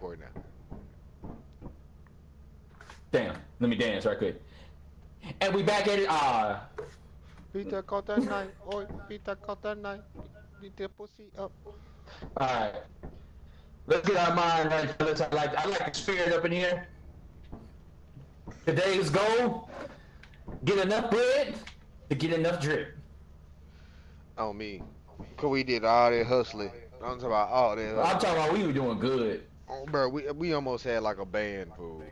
record now. Damn. Let me dance right quick. And we back at it. Peter caught that knife. Oi, Peter caught that knife. Beat that pussy up. Alright. Let's get our mind right, fellas. I like the spirit up in here. Today's goal, get enough bread to get enough drip. On me. Cause we did all that hustling. I'm talking about all that hustling. I'm talking about we were doing good. Oh, bro, we almost had like a band pool.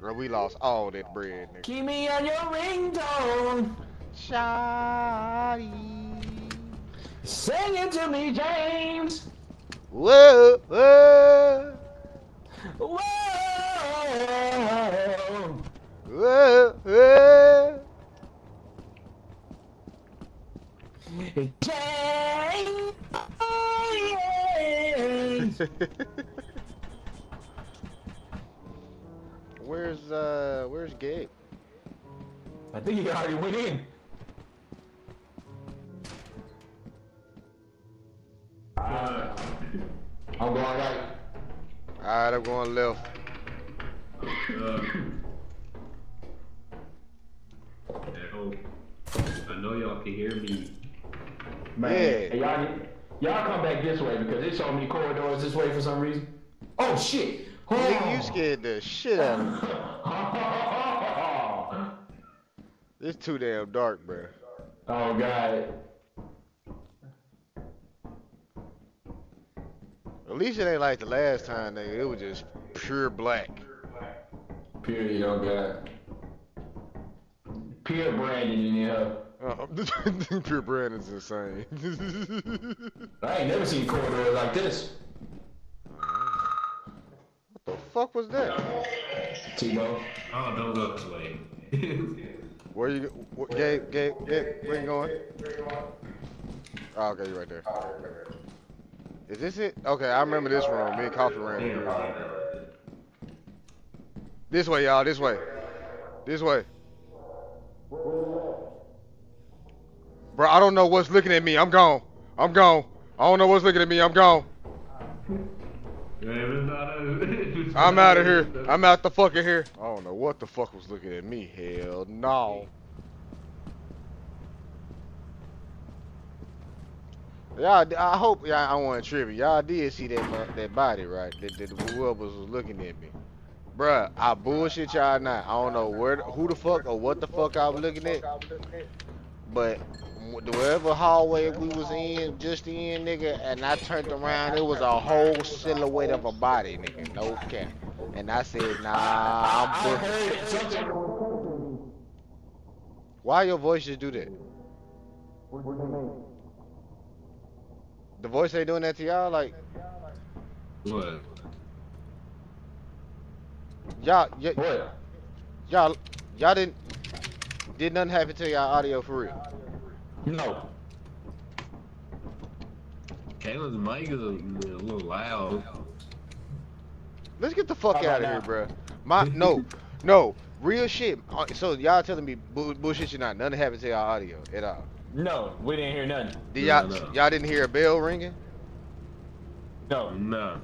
Bro, we lost all that bread, nigga. Keep me on your ringtone, shawty. Sing it to me, James. Whoa, whoa. Whoa. Whoa, whoa. James. Oh, yeah. Where's Gabe? I think he already went in. I'm going right. Alright, I'm going left. I know y'all can hear me. Man, yeah. Y'all come back this way because they showed me corridors this way for some reason. Oh shit! Oh. Nigga, you scared the shit out of me. It's too damn dark, bro. Oh god. At least it ain't like the last time, nigga. It was just pure black. Period. Oh god. Pure Brandon in here. Oh, pure Brandon's insane. I ain't never seen corridors like this. What the fuck was that? Tebow. Oh, don't go this way. Where you go? Gabe, where you going? Oh, okay, you're right there. Is this it? Okay, I remember this room. Me and Coffee ran here. This way, y'all. This way. This way. Bro, I don't know what's looking at me. I'm gone. I'm gone. I don't know what's looking at me. I'm gone. I'm out of here. I'm out the fucking here. I don't know what the fuck was looking at me. Hell no. Y'all, I hope y'all. I want to tribute. Y'all did see that body, right? That whoever was looking at me. Bruh, I bullshit y'all not. I don't know who the fuck or what the fuck I was looking at. But whatever hallway we was in, just in, nigga, and I turned around, it was a whole silhouette of a body, nigga, no cap. And I said, nah, I'm busting. Why your voices do that? The voice ain't doing that to y'all, like. What? Y'all did nothing happen to y'all audio for real? No. Caleb's mic is a little loud. Let's get the fuck out of here, bruh. No. Real shit. So y'all telling me bullshit you not. Nothing happened to y'all audio at all. No, we didn't hear nothing. Y'all didn't hear a bell ringing? No.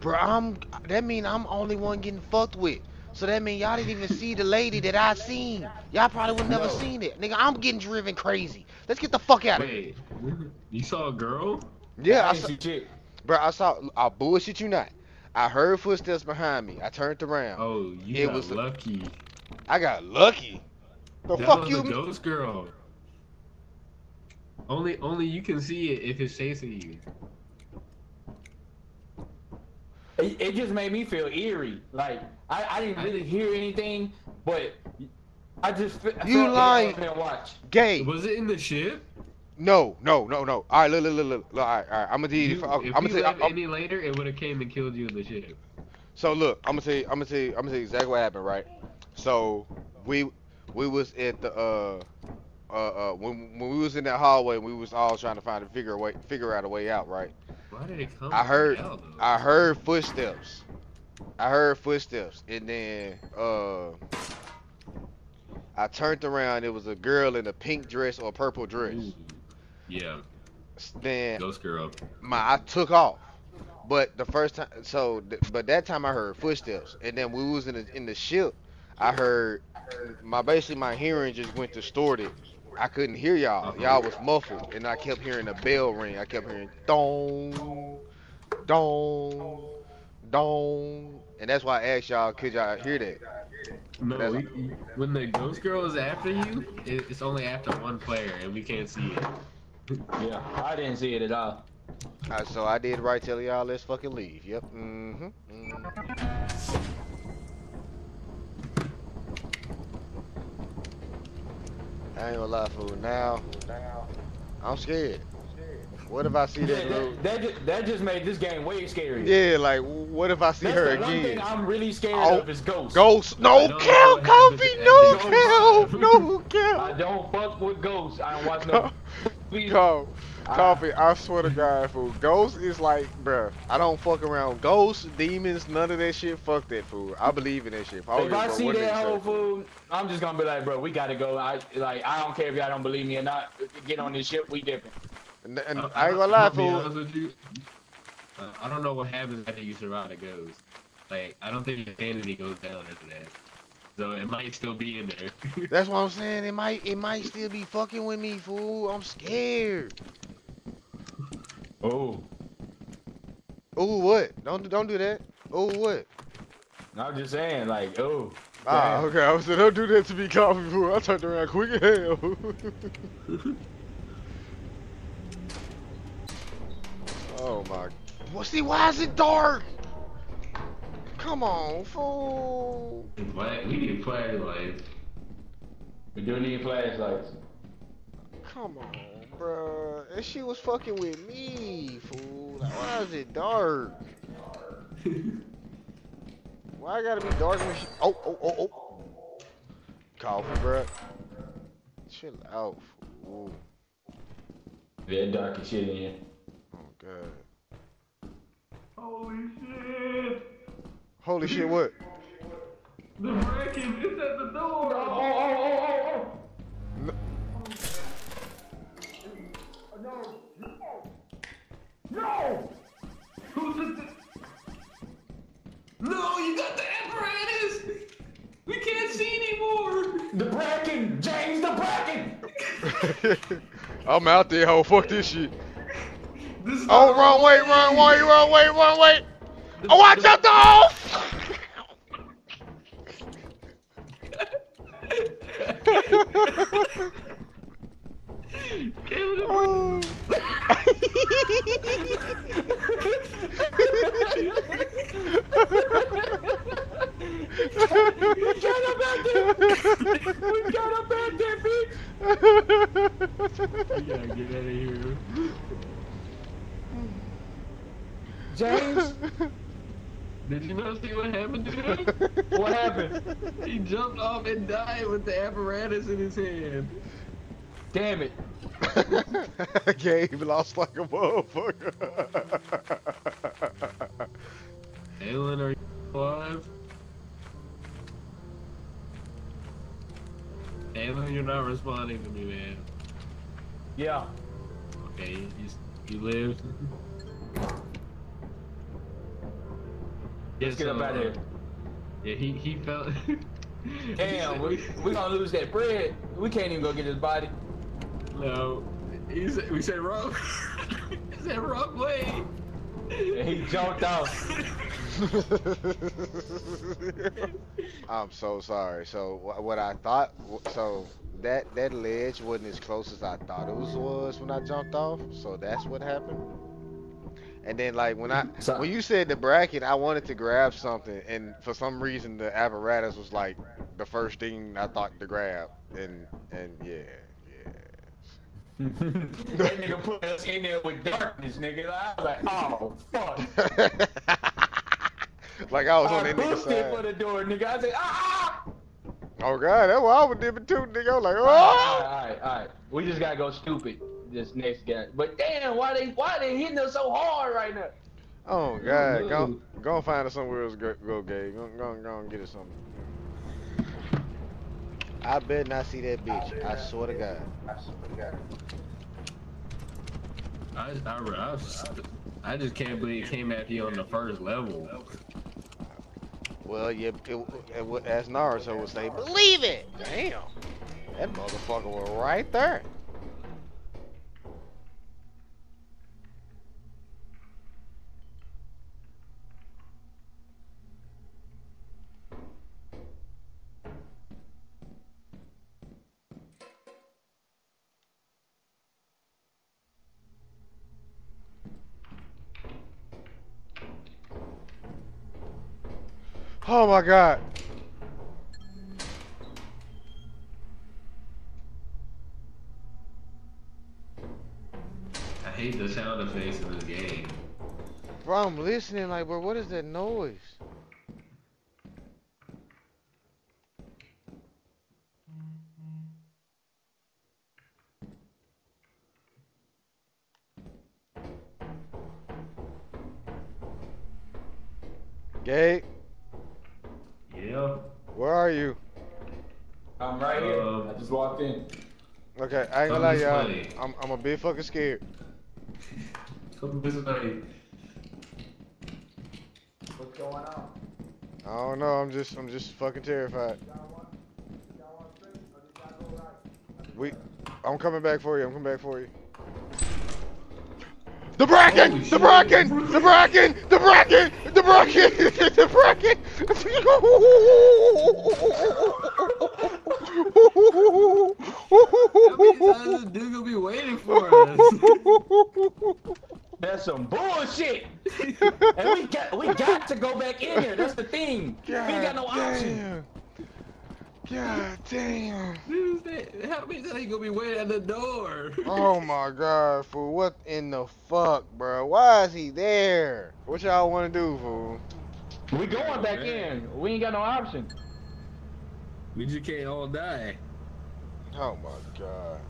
Bro, that mean I'm only one getting fucked with. So that mean y'all didn't even see the lady that I seen. Y'all probably would never seen it. Nigga, I'm getting driven crazy. Let's get the fuck out of here. You saw a girl? Yeah, I saw. Bro, I bullshit you not. I heard footsteps behind me. I turned around. Oh, you got lucky. I got lucky. The fuck you, ghost girl. Only you can see it if it's chasing you. It just made me feel eerie. Like I didn't really hear anything, but I just you lying. Watch. Gay. Was it in the ship? No. All right, look. All right. I'm gonna tell you. I'm gonna tell you. Any later, it would have came and killed you in the ship. So look, I'm gonna tell you exactly what happened, right? So we was at the when we was in that hallway, we was all trying to figure out a way out, right? Why did it come? I heard footsteps. And then I turned around. It was a girl in a pink dress or a purple dress. Yeah. Then ghost girl. I took off. But the first time, so but that time I heard footsteps, and then we was in the ship. I heard my hearing just went distorted. I couldn't hear y'all. Y'all was muffled, and I kept hearing the bell ring. I kept hearing dong, dong, dong, and that's why I asked y'all, could y'all hear that? No, when the ghost girl is after you, it's only after one player, and we can't see it. Yeah, I didn't see it at all. Alright, so I did right, tell y'all, let's fucking leave. Yep. Mm-hmm. Mm-hmm. I ain't gonna lie, fool. Now, I'm scared. What if I see this dude? That just made this game way scarier. Yeah, like, what if I see her again? The one thing I'm really scared of is ghosts. Ghosts? No, Cal, Coffee, no, Cal, no, Cal. I don't fuck with ghosts. I don't watch no. Please. Coffee, I swear to God, fool. Ghosts is like, bruh, I don't fuck around. Ghosts, demons, none of that shit. Fuck that, fool. I believe in that shit. If I see that whole fool, I'm just gonna be like, bro, we gotta go. I don't care if y'all don't believe me or not. Get on this shit, we different. And I ain't gonna lie, fool. I don't know what happens after you survive the ghost. Like, I don't think the sanity goes down after that. So it might still be in there. That's what I'm saying. It might still be fucking with me, fool. I'm scared. Oh. Oh what? Don't do that. Oh what? I'm just saying, like, oh. Ah, okay. I was saying, don't do that to me, Coffee, fool. I turned around quick as hell. Oh my. Well, see, why is it dark? Come on, fool. We need flashlights. We do need flashlights. Come on, bruh. And she was fucking with me, fool. Like, why is it dark? Why I gotta be dark when she. Oh. Coffee, bruh. Chill out, fool. That dark as shit in here. Oh, God. Holy shit. Holy shit, what? The Bracken is at the door! Oh. No! Who did this? No, you got the apparatus! We can't see anymore! The Bracken! James, the Bracken! I'm out there, ho. Fuck this shit. Oh, wrong way! Oh, watch out the hole! Oh. We got up out there, bitch! You gotta get out of here. James? Did you not see what happened to him? What happened? He jumped off and died with the apparatus in his hand. Damn it. Gabe lost like a motherfucker. Alan, are you alive? Alan, you're not responding to me, man. Yeah. Okay, you lived. Let's get up out of here. Yeah, he fell. Damn, we gonna lose that bread. We can't even go get his body. No. We said wrong. He said wrong way. And he jumped out. I'm so sorry. So what I thought, so that ledge wasn't as close as I thought it was when I jumped off. So that's what happened. And then, like, when you said the bracket, I wanted to grab something, and for some reason the apparatus was like the first thing I thought to grab, and yeah. That nigga put us in there with darkness, nigga. I was like, oh fuck. Like I was on that nigga's side. I boosted for the door, nigga. I said, ah. Oh God, that's what I would do too, nigga. I was like, oh. All right. We just gotta go stupid. This next guy, but damn, why they hitting us so hard right now? Oh God, ooh. go find us somewhere else. Go Gabe, go and get us something. I better not see that bitch. I swear to God. I swear to God. I I just can't believe it came at you on the first level. Well, yeah, as Naruto would say, believe it! Damn! That motherfucker was right there. Oh my God. I hate the sound effects in this game. Bro, I'm listening like, bro, what is that noise? Gate. Yeah. Where are you? I'm right here. I just walked in. Okay, I ain't gonna lie, y'all. I'm a bit fucking scared. Come this way. What's going on? I don't know. I'm just fucking terrified. I'm coming back for you. I'm coming back for you. The Bracken! The Bracken! The Bracken! The Bracken! The Bracken! The Bracken! How many times this dude gonna be waiting for us? That's some bullshit! And we got to go back in here, that's the thing! God, we ain't got no option! God damn! How many times he gonna be waiting at the door? Oh my God, fool! What in the fuck, bro? Why is he there? What y'all wanna do, fool? We going back in. We ain't got no option. We just can't all die. Oh my God!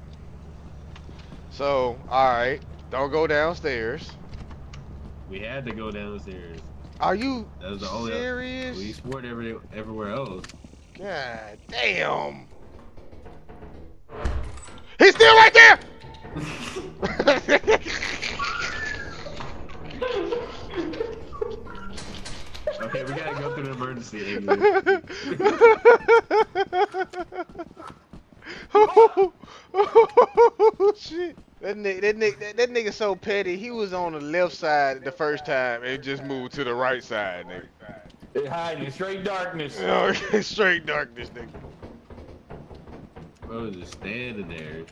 So, all right, don't go downstairs. We had to go downstairs. Are you serious? We explored everywhere else. God damn! He's still right there! Okay, we gotta go through the emergency exit. Oh shit! That nigga so petty. He was on the left side the first time and just moved to the right side, nigga. Hiding straight darkness. Okay, straight darkness, nigga. Bro, just standing there.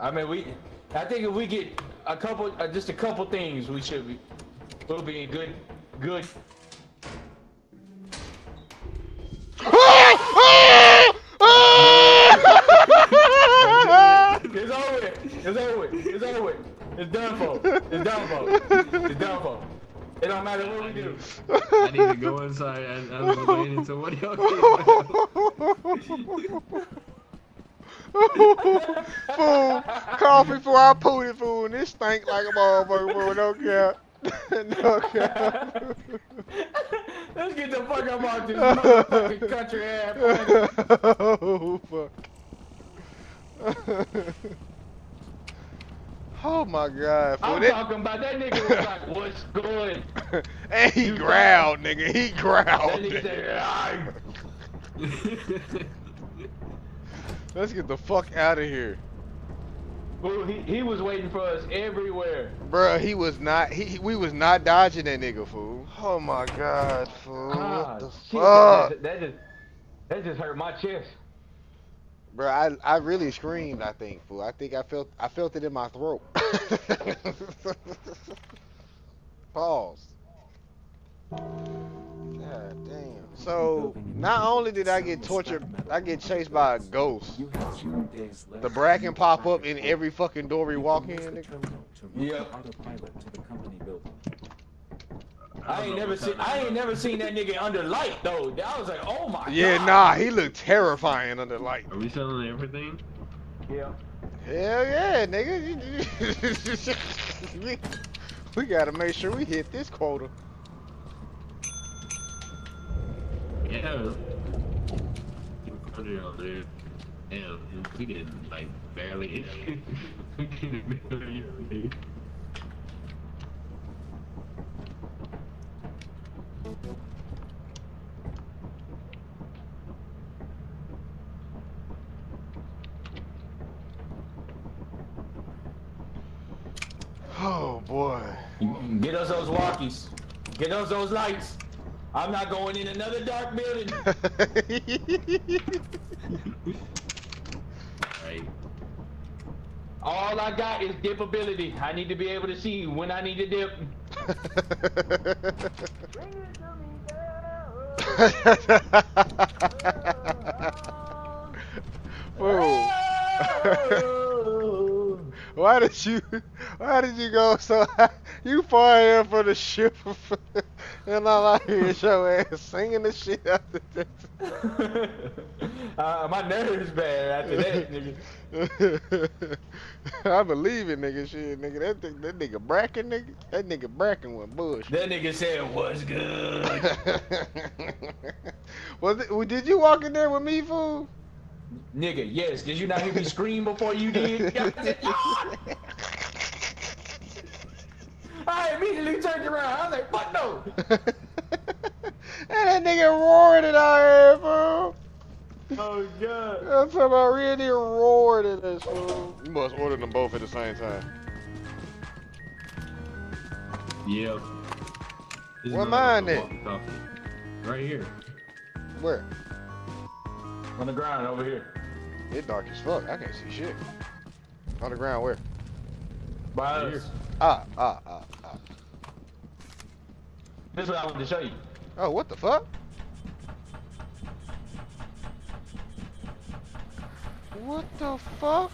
I mean, I think if we get a couple, just a couple things, we'll be in good. It's over. It's done for. It don't matter what we do. I need to go inside and I'm waiting until what y'all get. Fool, call me before I pooted, fool, and this stink like a motherfucker, fool, don't care. No cap. Let's get the fuck up out this motherfucking country ass. Oh, fuck. Oh my God, fool. I'm talking about that nigga was like, what's good? And he growled, nigga. He growled. That nigga said, let's get the fuck out of here. Well, he was waiting for us everywhere. Bruh, he was not, we was not dodging that nigga, fool. Oh my God, fool. What the fuck? That just hurt my chest. Bro, I really screamed, I think, fool. I felt it in my throat. Pause. God damn. So not only did I get tortured, I get chased by a ghost. The Bracken pop up in every fucking door we walk in. Yeah. I ain't never seen that nigga under light though. I was like, oh my God. Yeah, nah, he looked terrifying under light. Are we selling everything? Yeah. Hell yeah, nigga. we gotta make sure we hit this quota. Yeah. Dude. Damn, we did like barely. Get us those walkies. Get us those lights. I'm not going in another dark building. Right. All I got is dip ability. I need to be able to see when I need to dip. Why did you go so high? You far in for the ship, and all I hear is your ass singing the shit out the Texas. My nerves bad after that, nigga. I believe it, nigga. Shit, nigga. That nigga Bracken, nigga. That nigga Bracken went bullshit. That nigga said, "What's good?" Did you walk in there with me, fool? Nigga, yes. Did you not hear me scream before you did? I immediately turned around. I was like, fuck no. And that nigga roared at our ass, fool. Oh, God. I'm talking about really roared at us, fool. You must order them both at the same time. Yep. Yeah. What mine is? Right here. Where? On the ground over here. It's dark as fuck. I can't see shit. On the ground where? By us. Here. Ah. This is what I wanted to show you. Oh, what the fuck? What the fuck?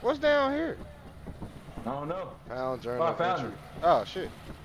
What's down here? I don't know. Found journal entry. Oh, shit.